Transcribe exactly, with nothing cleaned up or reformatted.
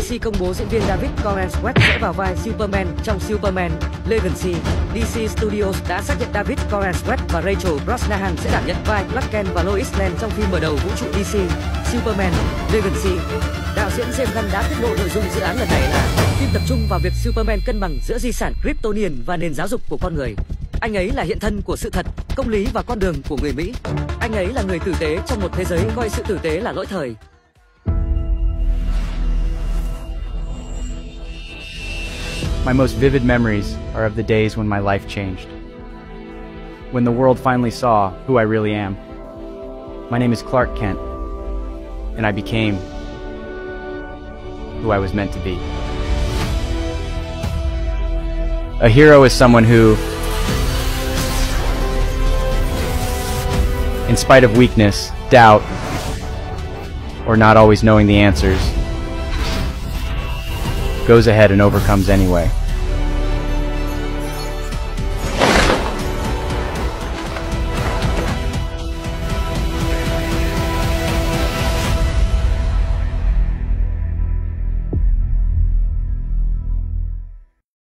đê xê công bố diễn viên David Corenswet sẽ vào vai Superman trong Superman Legacy. đê xê Studios đã xác nhận David Corenswet và Rachel Brosnahan sẽ đảm nhận vai Clark Kent và Lois Lane trong phim mở đầu vũ trụ đê xê Superman Legacy. Đạo diễn James Gunn đã tiết lộ nội dung dự án lần này là phim tập trung vào việc Superman cân bằng giữa di sản Kryptonian và nền giáo dục của con người. Anh ấy là hiện thân của sự thật, công lý và con đường của người Mỹ. Anh ấy là người tử tế trong một thế giới coi sự tử tế là lỗi thời. My most vivid memories are of the days when my life changed. When the world finally saw who I really am. My name is Clark Kent, and I became who I was meant to be. A hero is someone who, in spite of weakness, doubt, or not always knowing the answers, goes ahead and overcomes anyway.